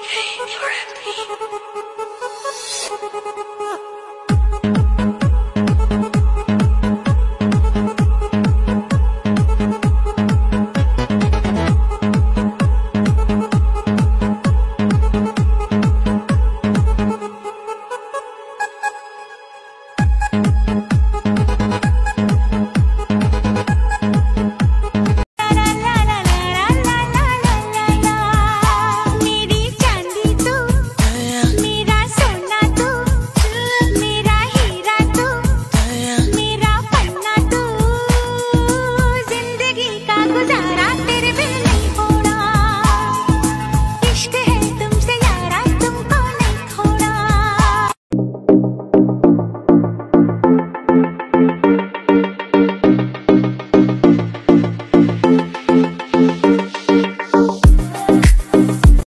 Anything for a beat.